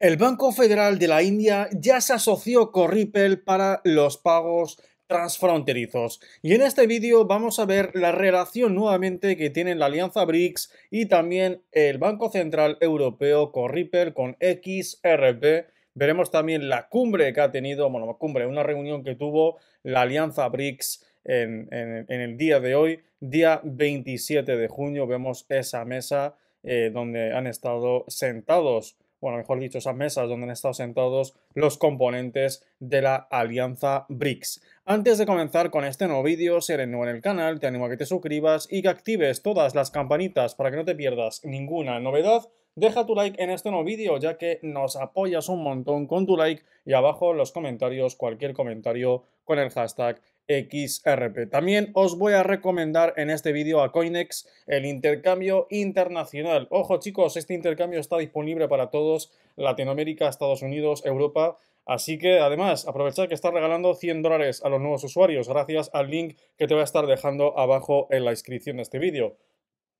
El Banco Federal de la India ya se asoció con Ripple para los pagos transfronterizos. Y en este vídeo vamos a ver la relación nuevamente que tienen la alianza BRICS y también el Banco Central Europeo con Ripple, con XRP. Veremos también la cumbre que ha tenido, bueno, una reunión que tuvo la alianza BRICS en el día de hoy, día 27 de junio. Vemos esa mesa donde han estado sentados, bueno, mejor dicho, esas mesas donde han estado sentados los componentes de la alianza BRICS. Antes de comenzar con este nuevo vídeo, si eres nuevo en el canal, te animo a que te suscribas y que actives todas las campanitas para que no te pierdas ninguna novedad. Deja tu like en este nuevo vídeo, ya que nos apoyas un montón con tu like, y abajo en los comentarios, cualquier comentario con el hashtag XRP. También os voy a recomendar en este vídeo a Coinex, el intercambio internacional. Ojo chicos, este intercambio está disponible para todos, Latinoamérica, Estados Unidos, Europa. Así que además aprovechad que está regalando 100 dólares a los nuevos usuarios gracias al link que te voy a estar dejando abajo en la descripción de este vídeo.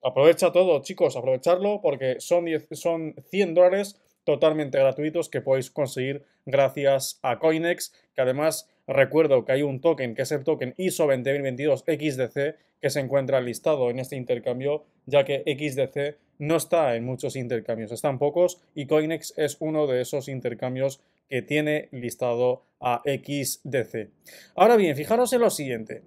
Aprovecha todo chicos, aprovecharlo porque son 100 dólares totalmente gratuitos que podéis conseguir gracias a Coinex, que además recuerdo que hay un token, que es el token ISO 20022 XDC, que se encuentra listado en este intercambio, ya que XDC no está en muchos intercambios, están pocos, y Coinex es uno de esos intercambios que tiene listado a XDC. Ahora bien, fijaros en lo siguiente.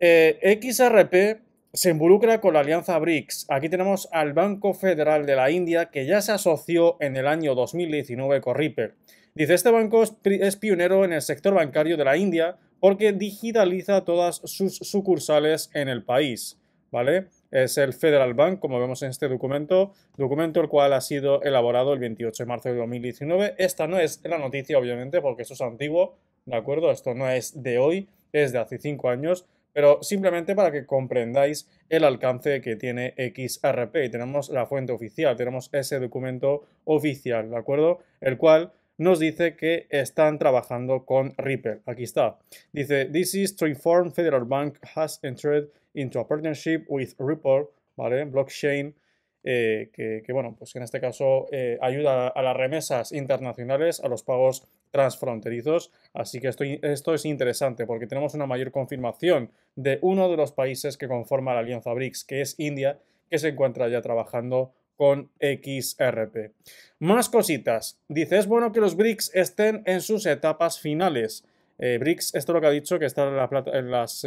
XRP se involucra con la alianza BRICS. Aquí tenemos al Banco Federal de la India, que ya se asoció en el año 2019 con Ripple. Dice, este banco es pionero en el sector bancario de la India porque digitaliza todas sus sucursales en el país, ¿vale? Es el Federal Bank, como vemos en este documento el cual ha sido elaborado el 28 de marzo de 2019. Esta no es la noticia, obviamente, porque eso es antiguo, ¿de acuerdo? Esto no es de hoy, es de hace 5 años, pero simplemente para que comprendáis el alcance que tiene XRP. Y tenemos la fuente oficial, tenemos ese documento oficial, ¿de acuerdo? El cual nos dice que están trabajando con Ripple. Aquí está. Dice, this is to inform Federal Bank has entered into a partnership with Ripple, ¿vale? Blockchain, que bueno, pues en este caso ayuda a las remesas internacionales, a los pagos transfronterizos. Así que esto es interesante porque tenemos una mayor confirmación de uno de los países que conforma la alianza BRICS, que es India, que se encuentra ya trabajando con XRP. Más cositas. Dice, es bueno que los BRICS estén en sus etapas finales. BRICS, esto es lo que ha dicho, que están en las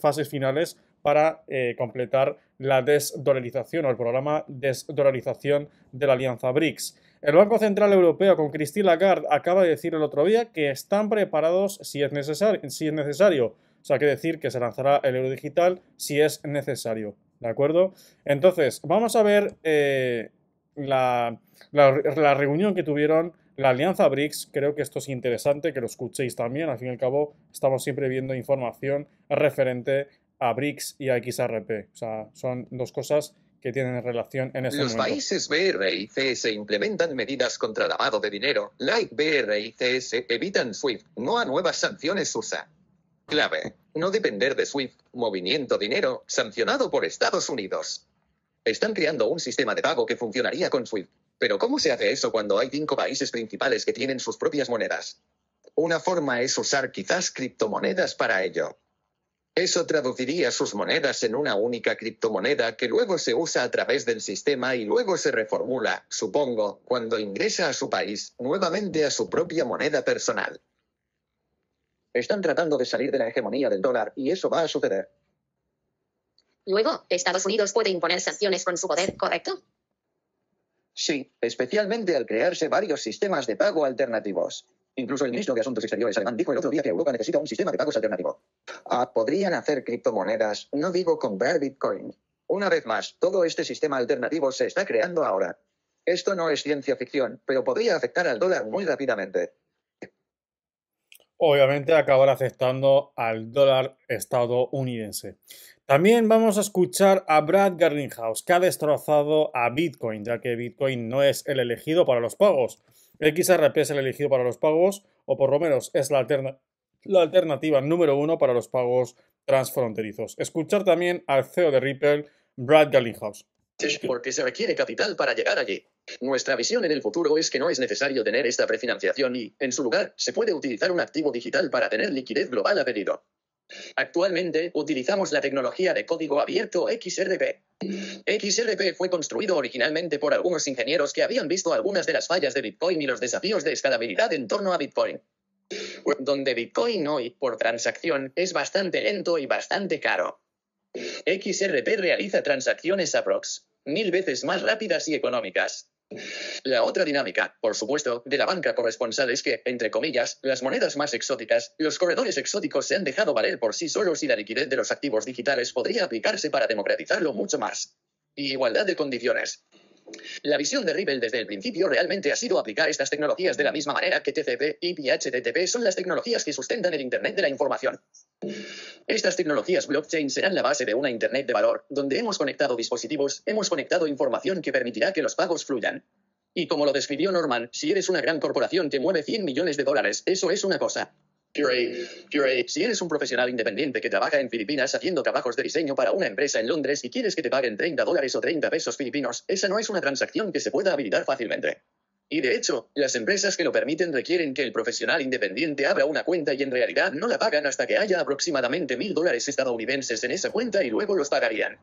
fases finales para completar la desdolarización o el programa desdolarización de la alianza BRICS. El Banco Central Europeo con Christine Lagarde acaba de decir el otro día que están preparados si es necesario. O sea, que decir que se lanzará el euro digital si es necesario. ¿De acuerdo? Entonces, vamos a ver la reunión que tuvieron la alianza BRICS. Creo que esto es interesante, que lo escuchéis también. Al fin y al cabo, estamos siempre viendo información referente a BRICS y a XRP. O sea, son dos cosas que tienen relación en este momento. Los países BRICS implementan medidas contra el lavado de dinero. Like BRICS evitan SWIFT, no a nuevas sanciones USA. Clave. No depender de SWIFT, movimiento dinero, sancionado por Estados Unidos. Están creando un sistema de pago que funcionaría con SWIFT. Pero ¿cómo se hace eso cuando hay 5 países principales que tienen sus propias monedas? Una forma es usar quizás criptomonedas para ello. Eso traduciría sus monedas en una única criptomoneda que luego se usa a través del sistema y luego se reformula, supongo, cuando ingresa a su país, nuevamente a su propia moneda personal. Están tratando de salir de la hegemonía del dólar y eso va a suceder. Luego, Estados Unidos puede imponer sanciones con su poder, ¿correcto? Sí, especialmente al crearse varios sistemas de pago alternativos. Incluso el ministro de Asuntos Exteriores alemán dijo el otro día que Europa necesita un sistema de pagos alternativo. Podrían hacer criptomonedas, no digo comprar Bitcoin. Una vez más, todo este sistema alternativo se está creando ahora. Esto no es ciencia ficción, pero podría afectar al dólar muy rápidamente. Obviamente acabará afectando al dólar estadounidense. También vamos a escuchar a Brad Garlinghouse, que ha destrozado a Bitcoin, ya que Bitcoin no es el elegido para los pagos. XRP es el elegido para los pagos, o por lo menos es la alternativa número 1 para los pagos transfronterizos. Escuchar también al CEO de Ripple, Brad Garlinghouse. Porque se requiere capital para llegar allí. Nuestra visión en el futuro es que no es necesario tener esta prefinanciación y, en su lugar, se puede utilizar un activo digital para tener liquidez global a pedido. Actualmente, utilizamos la tecnología de código abierto XRP. XRP fue construido originalmente por algunos ingenieros que habían visto algunas de las fallas de Bitcoin y los desafíos de escalabilidad en torno a Bitcoin. Donde Bitcoin hoy, por transacción, es bastante lento y bastante caro. XRP realiza transacciones aprox. 1000 veces más rápidas y económicas. La otra dinámica, por supuesto, de la banca corresponsal es que, entre comillas, las monedas más exóticas, los corredores exóticos se han dejado valer por sí solos y la liquidez de los activos digitales podría aplicarse para democratizarlo mucho más. Y igualdad de condiciones. La visión de Ripple desde el principio realmente ha sido aplicar estas tecnologías de la misma manera que TCP y HTTP son las tecnologías que sustentan el Internet de la información. Estas tecnologías blockchain serán la base de una Internet de valor, donde hemos conectado dispositivos, hemos conectado información que permitirá que los pagos fluyan. Y como lo describió Norman, si eres una gran corporación que mueve $100 millones, eso es una cosa. Si eres un profesional independiente que trabaja en Filipinas haciendo trabajos de diseño para una empresa en Londres y quieres que te paguen $30 o 30 pesos filipinos, esa no es una transacción que se pueda habilitar fácilmente. Y de hecho, las empresas que lo permiten requieren que el profesional independiente abra una cuenta y en realidad no la pagan hasta que haya aproximadamente $1000 estadounidenses en esa cuenta y luego los pagarían.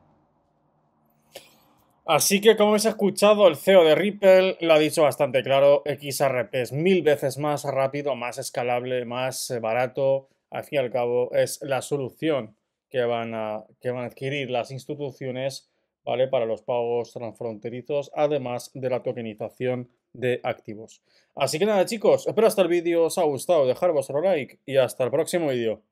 Así que, como habéis escuchado, el CEO de Ripple lo ha dicho bastante claro, XRP es 1000 veces más rápido, más escalable, más barato. Al fin y al cabo, es la solución que van a adquirir las instituciones, ¿vale?, para los pagos transfronterizos, además de la tokenización de activos. Así que nada, chicos, espero hasta el vídeo os ha gustado, dejar vuestro like y hasta el próximo vídeo.